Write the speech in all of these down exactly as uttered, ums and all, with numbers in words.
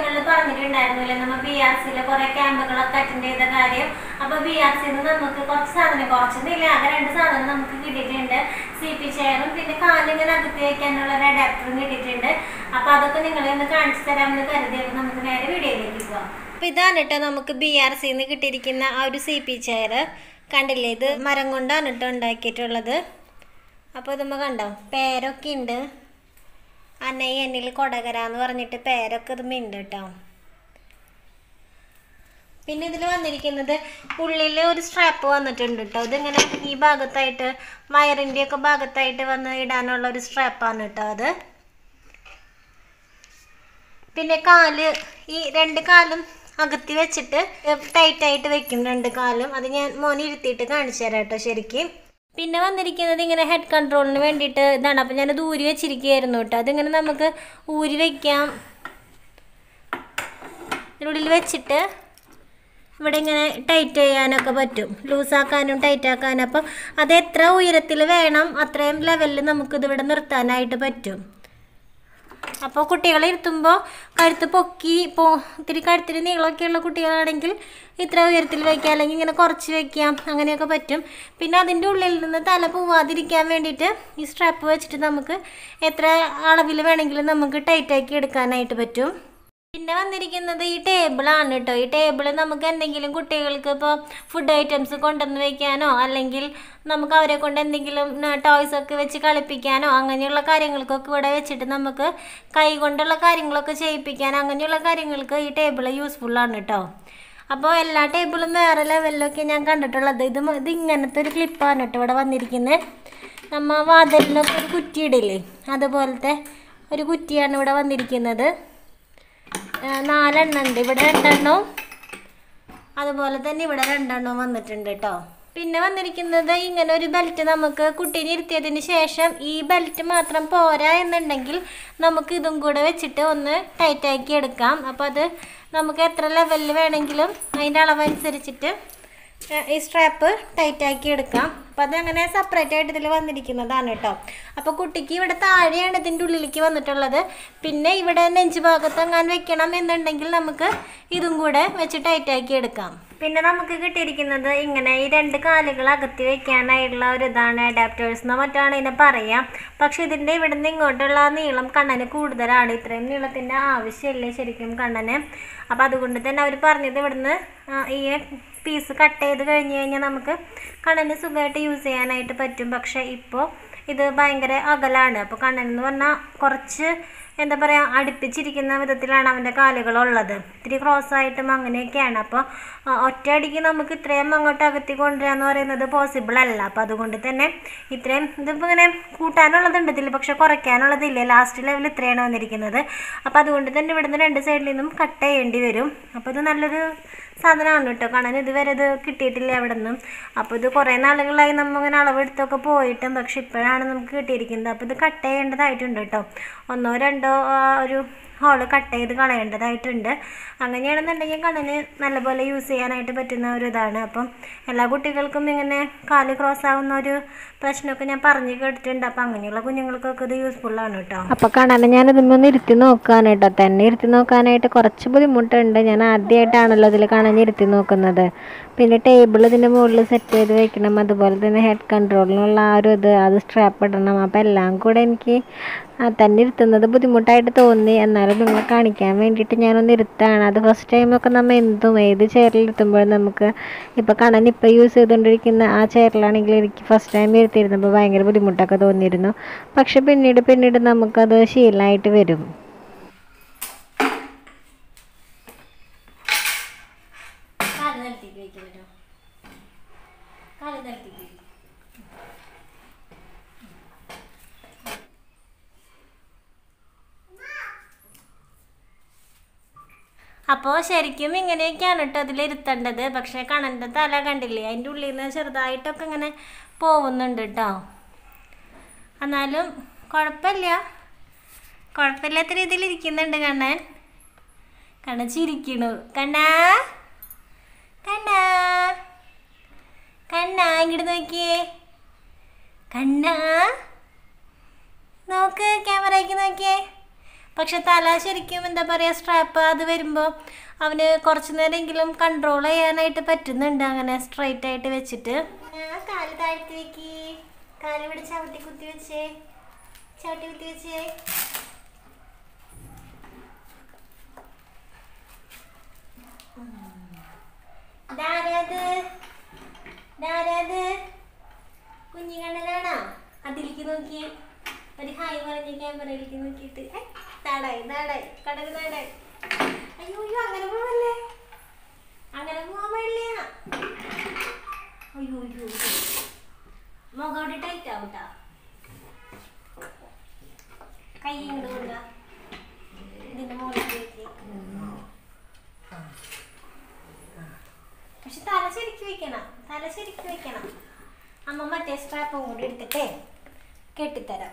channel the I am going to go to the house. I am going to go to the house. I am going to go to the house. I am going to go to the house. I am going to go to the പിന്നെ വന്നിരിക്കുന്നത് ഇങ്ങനെ head കൺട്രോളിന് വേണ്ടിയിട്ട് ഇതാണ് അപ്പോൾ ഞാൻ ഇത് ഊരി വെച്ചിരിക്കുകയായിരുന്നു ട്ടോ അതിങ്ങനെ നമുക്ക് ഊരി വെക്കാം ഇതിനുള്ളിൽ വെച്ചിട്ട് ഇവിടെ ഇങ്ങനെ ടൈറ്റ് ചെയ്യാനൊക്കെ പറ്റും ലൂസ് ആക്കാനും ടൈറ്റ് ആക്കാനും അപ്പോൾ അത് എത്ര ഉയരത്തിൽ വേണം അത്രയും ലെവലിൽ നമുക്ക് ഇത് ഇവിടെ നിർത്താനായിട്ട് പറ്റും അപ്പോൾ കുട്ടികളെ ഇരുത്തുമ്പോൾ കഴുത്ത് പൊക്കി പോ തിരി കഴുത്തിന് നീളൊക്കെയുള്ള കുട്ടികളാണെങ്കിൽ ഇത്ര ഉയരത്തിൽ വെക്കാം അല്ലെങ്കിൽ ഇങ്ങനെ കുറച്ച് വെക്കാം അങ്ങനെയൊക്കെ പറ്റും പിന്നെ അതിന്റെ ഉള്ളിൽ നിന്ന് തല പോവാതിരിക്കാൻ വേണ്ടിയിട്ട് ഈ സ്ട്രാപ്പ് വെച്ചിട്ട് നമുക്ക് എത്ര അളവിൽ വേണമെങ്കിലും നമുക്ക് ടൈറ്റ് ആക്കി എടുക്കാനായിട്ട് പറ്റും പിന്നെ വന്നിരിക്കുന്നത് ഈ ടേബിൾ ആണ് ട്ടോ ഈ ടേബിൾ നമുക്ക് എന്തെങ്കിലും കുട്ടികൾക്ക് ഇപ്പോ ഫുഡ് ഐറ്റംസ് കൊണ്ടുവന്ന് വെക്കാനോ അല്ലെങ്കിൽ നമുക്ക് അവരെ കൊണ്ട് എന്തെങ്കിലും ടോയ്സ് ഒക്കെ വെച്ച് കളിപ്പിക്കാനോ അങ്ങനെയുള്ള കാര്യങ്ങൾക്കൊക്കെ ഇവിടെ വെച്ചിട്ട് നമുക്ക് കൈ കൊണ്ടുള്ള കാര്യങ്ങളൊക്കെ ചെയ്യിപ്പിക്കാൻ അങ്ങനെയുള്ള കാര്യങ്ങൾക്ക് ഈ ടേബിൾ യൂസ്ഫുൾ ആണ് ട്ടോ അപ്പോൾ എല്ലാ ടേബിളും വേറെ ലെവലിലൊക്കെ ഞാൻ കണ്ടിട്ടുള്ളത് ഇത് ഇത് ഇങ്ങനത്തെ ഒരു ക്ലിപ്പ് ആണ് ട്ടോ ഇവിടെ വന്നിരിക്കുന്നത് നമ്മ വാതിലിനൊക്കെ ഒരു കുറ്റി ഇടില്ലേ അതുപോലത്തെ ഒരു കുറ്റിയാണ് ഇവിടെ വന്നിരിക്കുന്നത് നാലെണ്ണം ഉണ്ട് ഇവിടെ രണ്ടെണ്ണം അതുപോലെ തന്നെ ഇവിടെ രണ്ടെണ്ണം വന്നിട്ടുണ്ട് ട്ടോ പിന്നെ വന്നിരിക്കുന്നത് ഇങ്ങനെ ഒരു ബെൽറ്റ് നമുക്ക് കുട്ടിനെ ഇരുത്തിയതിന് ശേഷം ഈ ബെൽറ്റ് മാത്രം പോരാ എന്നുണ്ടെങ്കിൽ നമുക്ക് ഇതും കൂടെ വെച്ചിട്ട് ഒന്ന് ടൈറ്റ് ആക്കി എടുക്കാം അപ്പോൾ അത് നമുക്ക് എത്ര ലെവലിൽ വേണെങ്കിലും അതിന്റെ അളവ് അനുസരിച്ചിട്ട് ഈ സ്ട്രാപ്പ് ടൈറ്റ് ആക്കി എടുക്കാം അപ്പോൾ അത് അങ്ങനെ സെപ്പറേറ്റ് ആയിട്ട് ഇതില് വന്നിരിക്കുന്നതാണ് ട്ടോ അപ്പോൾ കുട്ടിക്ക് ഇവിടെ താഴെയാണ് ഇതിന്റെ ഉള്ളിലേക്ക് വന്നിട്ടുള്ളത് പിന്നെ ഇവിടെ നെഞ്ച് ഭാഗത്ത് ഞാൻ വെക്കണം എന്നുണ്ടെങ്കിൽ നമുക്ക് ഇതും കൂടെ വെച്ച് ടൈറ്റ് ആക്കി എടുക്കാം പിന്നെ നമുക്ക് കിട്ടിയിരിക്കുന്നത് ഇങ്ങനെ ഈ രണ്ട് കാലുകൾ അകത്തി വെക്കാനായിട്ടുള്ള ഒരു ഇതാണ് അഡാപ്റ്റേഴ്സ് എന്ന് മറ്റാണ് ഇതിനെ പറയാം പക്ഷേ ഇതിന്റെ ഇവിടുന്ന് ഇങ്ങോട്ടുള്ള നീളം കണ്ണന് കൂടുതലാണ് ഇത്രയും നീളത്തിന്റെ ആവശ്യമില്ല ശരിക്കും കണ്ണന് അപ്പോൾ അതുകൊണ്ട് തന്നെ അവർ പറഞ്ഞത് ഇവിടുന്ന് ഈ പീസ് കട്ട് ചെയ്തു കഴിഞ്ഞു കഴിഞ്ഞാൽ നമുക്ക് കണ്ണന് സുഖമായിട്ട് യൂസ് ചെയ്യാനായിട്ട് പറ്റും പക്ഷേ ഇപ്പോൾ ഇത് ഭയങ്കര അകലാണ് അപ്പോൾ കണ്ണൻ എന്ന് പറഞ്ഞാൽ കുറച്ച് എന്താ പറയാ അടുപ്പിച്ചിരിക്കുന്ന വിധത്തിലാണ് അവന്റെ കാലുകൾ ഉള്ളത് ഇത്തിരി ക്രോസ് ആയിട്ടും അങ്ങനെയൊക്കെയാണ് അപ്പോൾ ഒറ്റയടിക്ക് നമുക്ക് ഇത്രയും അങ്ങോട്ട് അകത്തി കൊണ്ടുവരാന്ന് പറയുന്നത് പോസിബിൾ അല്ല അപ്പോൾ അതുകൊണ്ട് തന്നെ ഇത്രയും ഇതിപ്പോൾ ഇങ്ങനെ കൂട്ടാനുള്ളതുണ്ട് ഇതിൽ പക്ഷെ കുറയ്ക്കാനുള്ളതില്ല ലാസ്റ്റ് ലെവൽ ഇത്രയാണ് വന്നിരിക്കുന്നത് അപ്പോൾ അതുകൊണ്ട് തന്നെ ഇവിടുന്ന് രണ്ട് സൈഡിൽ നിന്നും കട്ട് ചെയ്യേണ്ടി വരും അപ്പോൾ ഇത് നല്ലൊരു സാധനമാണ് ട്ടോ കാണാൻ ഇതുവരെ ഇത് കിട്ടിയിട്ടില്ല അവിടെ നിന്നും അപ്പോൾ ഇത് കുറേ നാളുകളായി നമ്മൾ ഇങ്ങനെ അളവെടുത്തൊക്കെ പോയിട്ടും പക്ഷെ ഇപ്പോഴാണ് നമുക്ക് കിട്ടിയിരിക്കുന്നത് അപ്പോൾ ഇത് കട്ട് ചെയ്യേണ്ടതായിട്ടുണ്ട് ട്ടോ ഒന്നോ രണ്ടോ ഒരു ഹോൾ കട്ട് ചെയ്ത് കളയേണ്ടതായിട്ടുണ്ട് അങ്ങനെയാണെന്നുണ്ടെങ്കിൽ കണ്ണിന് നല്ലപോലെ യൂസ് ചെയ്യാനായിട്ട് പറ്റുന്ന ഒരു ഇതാണ് അപ്പം എല്ലാ കുട്ടികൾക്കും ഇങ്ങനെ കാല് ക്രോസ് ആവുന്ന ഒരു പ്രശ്നമൊക്കെ ഞാൻ പറഞ്ഞു കേട്ടിട്ടുണ്ട് അപ്പം അങ്ങനെയുള്ള കുഞ്ഞുങ്ങൾക്കൊക്കെ ഇത് യൂസ്ഫുള്ളാണ് കേട്ടോ അപ്പം കണ്ണനെ ഞാനിതൊന്ന് ഇരുത്തി നോക്കാൻ കേട്ടോ തന്നെ ഇരുത്തി നോക്കാനായിട്ട് കുറച്ച് ബുദ്ധിമുട്ടുണ്ട് ഞാൻ ആദ്യമായിട്ടാണല്ലോ ഇതിൽ കണ്ണനെ ഇരുത്തി നോക്കുന്നത് പിന്നെ ടേബിൾ ഇതിൻ്റെ മുകളിൽ സെറ്റ് ചെയ്ത് വെക്കണം അതുപോലെ തന്നെ ഹെഡ് കൺട്രോളിനുള്ള ആ ഒരു ഇത് അത് സ്ട്രാപ്പ് ഇടണം അപ്പം എല്ലാം കൂടെ എനിക്ക് തന്നെ ഇരുത്തുന്നത് ബുദ്ധിമുട്ടായിട്ട് തോന്നി എന്നാലും നിങ്ങളെ കാണിക്കാൻ വേണ്ടിയിട്ട് ഞാനൊന്ന് ഇരുത്താണ് അത് ഫസ്റ്റ് ടൈമൊക്കെ നമ്മൾ എന്തും ഏത് ചെയറിലിരുത്തുമ്പോഴും നമുക്ക് ഇപ്പോൾ കണ്ണൻ ഇപ്പോൾ യൂസ് ചെയ്തുകൊണ്ടിരിക്കുന്ന ആ ചെയറിലാണെങ്കിൽ എനിക്ക് ഫസ്റ്റ് ടൈം ഇരുത്തിയിരുന്നപ്പോൾ ഭയങ്കര ബുദ്ധിമുട്ടൊക്കെ തോന്നിയിരുന്നു പക്ഷെ പിന്നീട് പിന്നീട് നമുക്കത് ശീലമായിട്ട് വരും അപ്പോൾ ശരിക്കും ഇങ്ങനെയൊക്കെയാണ് ട്ടോ അതിൽ ഇരുത്തേണ്ടത് പക്ഷേ കണ്ണൻ്റെ തല കണ്ടില്ലേ അതിൻ്റെ ഉള്ളിൽ നിന്ന് ചെറുതായിട്ടൊക്കെ ഇങ്ങനെ പോകുന്നുണ്ട് ട്ടോ എന്നാലും കുഴപ്പമില്ല കുഴപ്പമില്ലാത്ത രീതിയിൽ ഇരിക്കുന്നുണ്ട് കണ്ണൻ കണ്ണൻ ചിരിക്കണു കണ്ണാ കണ്ണാ കണ്ണാ ഇങ്ങോട്ട് നോക്കിയേ കണ്ണാ നോക്ക് ക്യാമറയ്ക്ക് നോക്കിയേ പക്ഷെ തല ശരിക്കും എന്താ പറയുക സ്ട്രാപ്പ് അത് വരുമ്പോൾ അവന് കുറച്ച് നേരെങ്കിലും കൺട്രോൾ ചെയ്യാനായിട്ട് പറ്റുന്നുണ്ട് അങ്ങനെ സ്ട്രൈറ്റ് ആയിട്ട് വെച്ചിട്ട്. കാല് താഴ്ത്തി വെക്കി, കാല് ഇവിടെ ചവിട്ടി കുത്തി വെച്ചേ, ചവിട്ടി കുത്തി വെച്ചേ. കുഞ്ഞിക്കണ്ണനാണോ? അതിലേക്ക് നോക്കിയേ, ഒരു ഹായ് പറഞ്ഞ ക്യാമറയിലേക്ക് നോക്കിയിട്ട് നാടായി നാടായി കടക് നാടായി. അയ്യോ അയ്യോ അങ്ങനെ പോവല്ലേ, അങ്ങനെ പോവാൻ പാടില്ല. അയ്യോ അയ്യോ മുഖോട്ട് ടൈറ്റ് ആവട്ടാ, കൈ ഇങ്ങോട്ട് ഇതിന്റെ മുകളിലേക്ക്. പക്ഷെ തല ശരിക്ക് വെക്കണം, തല ശരിക്ക് വെക്കണം. അമ്മ മറ്റേ സ്ട്രാപ്പും കൂടി എടുത്തിട്ടേ കെട്ടിത്തരാം.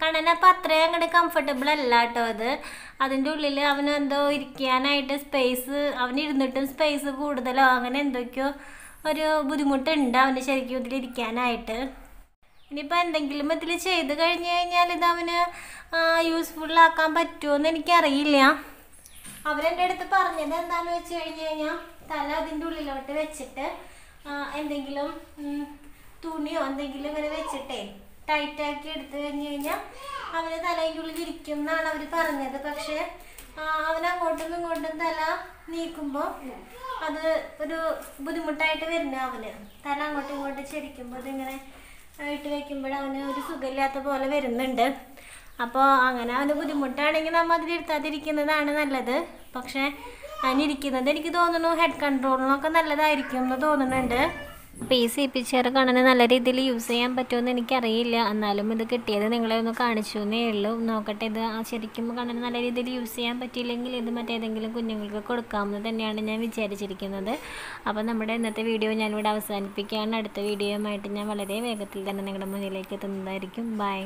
കണ്ണനപ്പം അത്രയും അങ്ങോട്ട് കംഫർട്ടബിൾ അല്ല കേട്ടോ അത്. അതിൻ്റെ ഉള്ളിൽ അവന് എന്തോ ഇരിക്കാനായിട്ട് സ്പേസ്, അവനിരുന്നിട്ടും സ്പേസ് കൂടുതലോ അങ്ങനെ എന്തൊക്കെയോ ഒരു ബുദ്ധിമുട്ടുണ്ട് അവന് ശരിക്കും ഇതിലിരിക്കാനായിട്ട്. ഇനിയിപ്പോൾ എന്തെങ്കിലും ഇതിൽ ചെയ്ത് കഴിഞ്ഞ് കഴിഞ്ഞാൽ ഇത് അവന് യൂസ്ഫുള്ളാക്കാൻ പറ്റുമെന്ന് എനിക്കറിയില്ല. അവരെൻ്റെ അടുത്ത് പറഞ്ഞത് എന്താണെന്ന് വെച്ച് കഴിഞ്ഞ് കഴിഞ്ഞാൽ തല അതിൻ്റെ ഉള്ളിലോട്ട് വെച്ചിട്ട് എന്തെങ്കിലും തുണിയോ എന്തെങ്കിലും ഇങ്ങനെ വെച്ചിട്ടേ ടൈറ്റാക്കി എടുത്തു കഴിഞ്ഞ് കഴിഞ്ഞാൽ അവന് തലയ്ക്ക് ഉള്ളിൽ ഇരിക്കും എന്നാണ് അവർ പറഞ്ഞത്. പക്ഷേ അവനങ്ങോട്ടും ഇങ്ങോട്ടും തല നീക്കുമ്പോൾ അത് ഒരു ബുദ്ധിമുട്ടായിട്ട് വരുന്ന അവന്. തല അങ്ങോട്ടും ഇങ്ങോട്ടും ചരിക്കുമ്പോൾ അതിങ്ങനെ ഇട്ട് വയ്ക്കുമ്പോൾ അവന് ഒരു സുഖമില്ലാത്ത പോലെ വരുന്നുണ്ട്. അപ്പോൾ അങ്ങനെ അവന് ബുദ്ധിമുട്ടാണെങ്കിൽ നമ്മൾ അതിലിരുത്താതിരിക്കുന്നതാണ് നല്ലത്. പക്ഷേ അതിനിരിക്കുന്നത് എനിക്ക് തോന്നുന്നു ഹെഡ് കൺട്രോളിനൊക്കെ നല്ലതായിരിക്കും എന്ന് തോന്നുന്നുണ്ട്. അപ്പോൾ ഈ സി പി ചെയർ കണ്ണന് നല്ല രീതിയിൽ യൂസ് ചെയ്യാൻ പറ്റുമെന്ന് എനിക്കറിയില്ല. എന്നാലും ഇത് കിട്ടിയത് നിങ്ങളെ ഒന്ന് കാണിച്ചു എന്നേ ഉള്ളൂ. നോക്കട്ടെ, ഇത് ശരിക്കും കണ്ണന് നല്ല രീതിയിൽ യൂസ് ചെയ്യാൻ പറ്റിയില്ലെങ്കിൽ ഇത് മറ്റേതെങ്കിലും കുഞ്ഞുങ്ങൾക്ക് കൊടുക്കാമെന്ന് തന്നെയാണ് ഞാൻ വിചാരിച്ചിരിക്കുന്നത്. അപ്പോൾ നമ്മുടെ ഇന്നത്തെ വീഡിയോ ഞാനിവിടെ അവസാനിപ്പിക്കുകയാണ്. അടുത്ത വീഡിയോയുമായിട്ട് ഞാൻ വളരെ വേഗത്തിൽ തന്നെ നിങ്ങളുടെ മുന്നിലേക്ക് എത്തുന്നതായിരിക്കും. ബൈ.